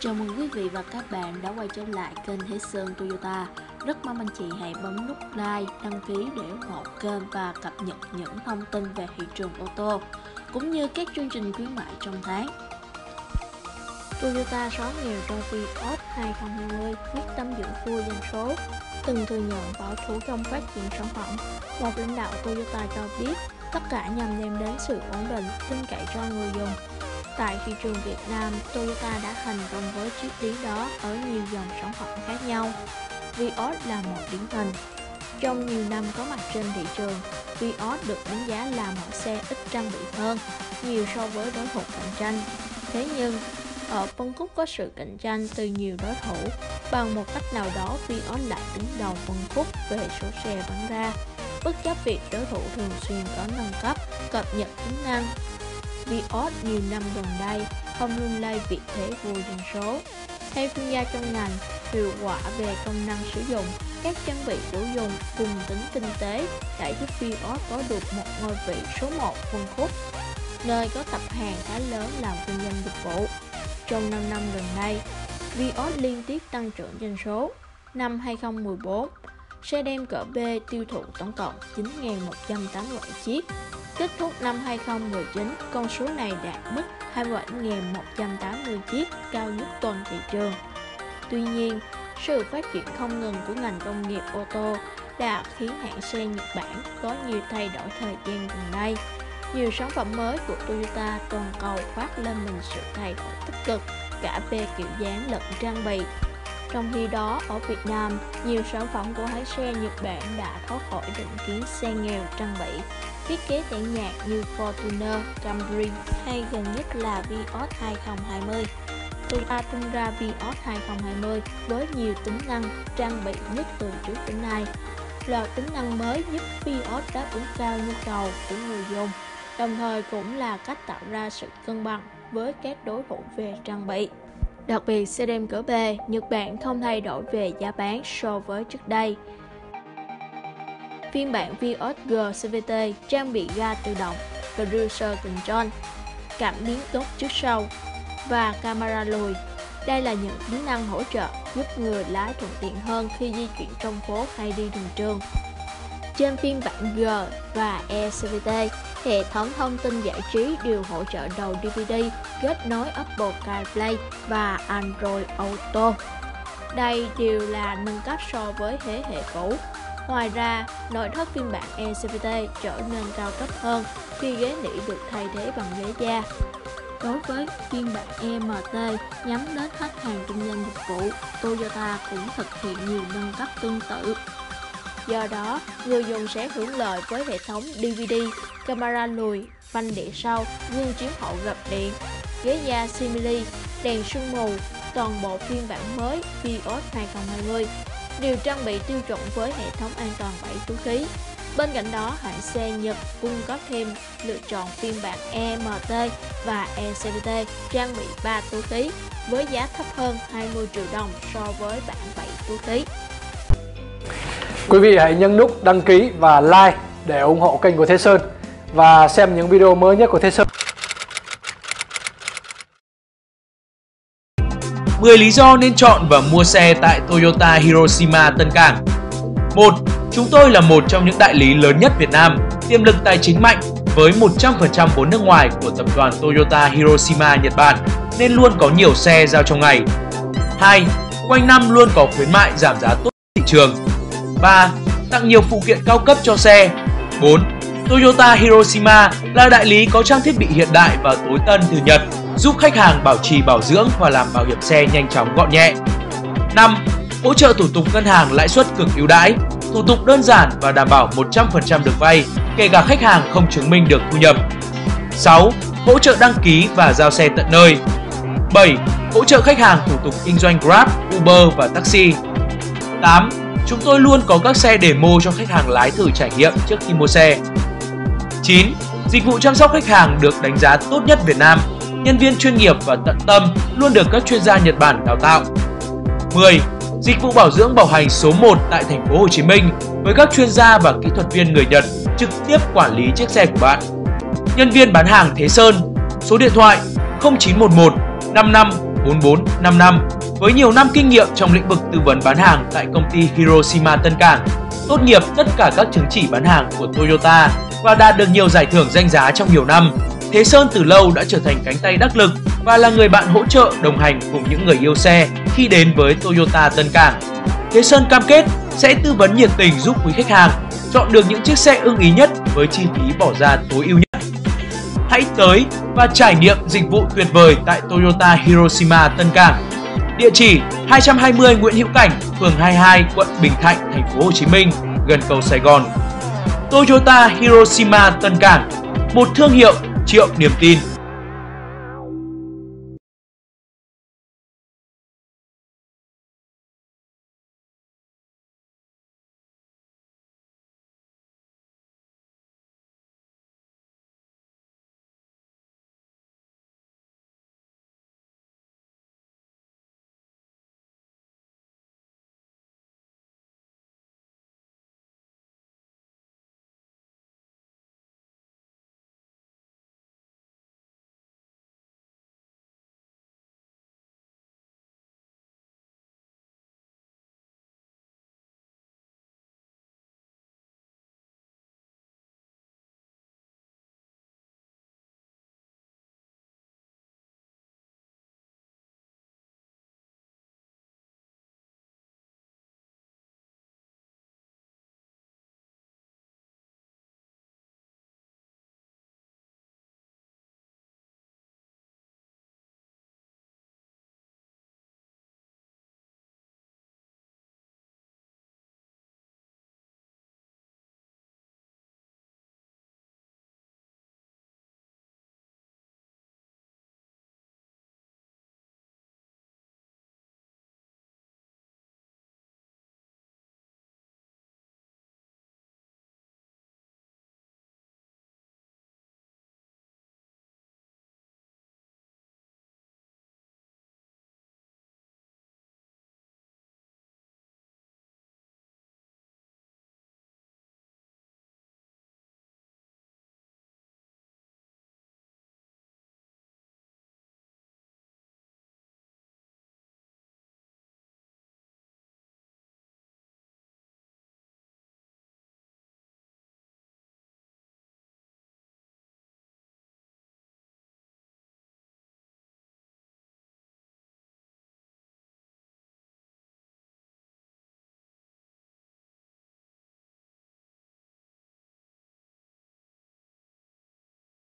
Chào mừng quý vị và các bạn đã quay trở lại kênh Thế Sơn Toyota. Rất mong anh chị hãy bấm nút like, đăng ký để ủng hộ kênh và cập nhật những thông tin về thị trường ô tô cũng như các chương trình khuyến mại trong tháng. Toyota 6000 trong Vios 2020 quyết tâm giữ vua dân số, từng thừa nhận bảo thủ trong phát triển sản phẩm. Một lãnh đạo Toyota cho biết tất cả nhằm đem đến sự ổn định, tin cậy cho người dùng. Tại thị trường Việt Nam, Toyota đã thành công với triết lý đó ở nhiều dòng sản phẩm khác nhau. Vios là một điển hình. Trong nhiều năm có mặt trên thị trường, Vios được đánh giá là mẫu xe ít trang bị hơn, nhiều so với đối thủ cạnh tranh. Thế nhưng, ở phân khúc có sự cạnh tranh từ nhiều đối thủ, bằng một cách nào đó Vios lại đứng đầu phân khúc về số xe bán ra, bất chấp việc đối thủ thường xuyên có nâng cấp, cập nhật tính năng. Vios nhiều năm gần đây không lung lay vị thế vua dân số. Theo chuyên gia trong ngành, hiệu quả về công năng sử dụng, các trang bị đủ dùng cùng tính kinh tế đã giúp Vios có được một ngôi vị số 1 phân khúc, nơi có tập hàng khá lớn làm kinh doanh dịch vụ. Trong 5 năm gần đây, Vios liên tiếp tăng trưởng doanh số. Năm 2014, xe đem cỡ B tiêu thụ tổng cộng 9.187 chiếc. Kết thúc năm 2019, con số này đạt mức 27.180 chiếc, cao nhất toàn thị trường. Tuy nhiên, sự phát triển không ngừng của ngành công nghiệp ô tô đã khiến hãng xe Nhật Bản có nhiều thay đổi thời gian gần đây. Nhiều sản phẩm mới của Toyota toàn cầu khoác lên mình sự thay đổi tích cực, cả về kiểu dáng lẫn trang bị. Trong khi đó, ở Việt Nam, nhiều sản phẩm của hãng xe Nhật Bản đã thoát khỏi định kiến xe nghèo trang bị, thiết kế tẻ nhạt như Fortuner, Camry hay gần nhất là Vios 2020. Toyota tung ra Vios 2020 với nhiều tính năng trang bị nhất từ trước đến nay. Loạt tính năng mới giúp Vios đáp ứng cao nhu cầu của người dùng, đồng thời cũng là cách tạo ra sự cân bằng với các đối thủ về trang bị. Đặc biệt, xe đem cỡ B, Nhật Bản không thay đổi về giá bán so với trước đây. Phiên bản Vios G-CVT trang bị ga tự động, Cruiser Control, cảm biến tốt trước sau và camera lùi. Đây là những tính năng hỗ trợ giúp người lái thuận tiện hơn khi di chuyển trong phố hay đi đường trường. Trên phiên bản G và E-CVT, hệ thống thông tin giải trí đều hỗ trợ đầu DVD, kết nối Apple CarPlay và Android Auto. Đây đều là nâng cấp so với thế hệ cũ. Ngoài ra, nội thất phiên bản E-CVT trở nên cao cấp hơn khi ghế nỉ được thay thế bằng ghế da. Đối với phiên bản EMT nhắm đến khách hàng kinh doanh dịch vụ, Toyota cũng thực hiện nhiều nâng cấp tương tự. Do đó, người dùng sẽ hưởng lợi với hệ thống DVD, camera lùi, phanh đĩa sau, gương chiếu hậu gập điện, ghế da simili, đèn sương mù. Toàn bộ phiên bản mới Vios 2020 đều trang bị tiêu chuẩn với hệ thống an toàn 7 túi khí. Bên cạnh đó, hãng xe Nhật cung cấp thêm lựa chọn phiên bản EMT và ECVT trang bị 3 túi khí với giá thấp hơn 20 triệu đồng so với bản 7 túi khí. Quý vị hãy nhấn nút đăng ký và like để ủng hộ kênh của Thế Sơn và xem những video mới nhất của Thế Sơn. 10 lý do nên chọn và mua xe tại Toyota Hiroshima Tân Cảng. 1. Chúng tôi là một trong những đại lý lớn nhất Việt Nam, tiềm lực tài chính mạnh với 100% vốn nước ngoài của tập đoàn Toyota Hiroshima Nhật Bản nên luôn có nhiều xe giao trong ngày. 2. Quanh năm luôn có khuyến mại giảm giá tốt thị trường. 3. Tặng nhiều phụ kiện cao cấp cho xe. 4. Toyota Hiroshima là đại lý có trang thiết bị hiện đại và tối tân từ Nhật, giúp khách hàng bảo trì bảo dưỡng và làm bảo hiểm xe nhanh chóng gọn nhẹ. 5. Hỗ trợ thủ tục ngân hàng lãi suất cực ưu đãi, thủ tục đơn giản và đảm bảo 100% được vay, kể cả khách hàng không chứng minh được thu nhập. 6. Hỗ trợ đăng ký và giao xe tận nơi. 7. Hỗ trợ khách hàng thủ tục kinh doanh Grab, Uber và taxi. 8. Chúng tôi luôn có các xe demo cho khách hàng lái thử trải nghiệm trước khi mua xe. 9. Dịch vụ chăm sóc khách hàng được đánh giá tốt nhất Việt Nam, nhân viên chuyên nghiệp và tận tâm luôn được các chuyên gia Nhật Bản đào tạo. 10. Dịch vụ bảo dưỡng bảo hành số 1 tại thành phố Hồ Chí Minh với các chuyên gia và kỹ thuật viên người Nhật trực tiếp quản lý chiếc xe của bạn. Nhân viên bán hàng Thế Sơn, số điện thoại 0911 55 4455. Với nhiều năm kinh nghiệm trong lĩnh vực tư vấn bán hàng tại công ty Hiroshima Tân Cảng, tốt nghiệp tất cả các chứng chỉ bán hàng của Toyota và đạt được nhiều giải thưởng danh giá trong nhiều năm, Thế Sơn từ lâu đã trở thành cánh tay đắc lực và là người bạn hỗ trợ đồng hành cùng những người yêu xe khi đến với Toyota Tân Cảng. Thế Sơn cam kết sẽ tư vấn nhiệt tình giúp quý khách hàng chọn được những chiếc xe ưng ý nhất với chi phí bỏ ra tối ưu nhất. Hãy tới và trải nghiệm dịch vụ tuyệt vời tại Toyota Hiroshima Tân Cảng. Địa chỉ 220 Nguyễn Hữu Cảnh, phường 22, quận Bình Thạnh, thành phố Hồ Chí Minh, gần cầu Sài Gòn. Toyota Hiroshima Tân Cảng, một thương hiệu triệu niềm tin.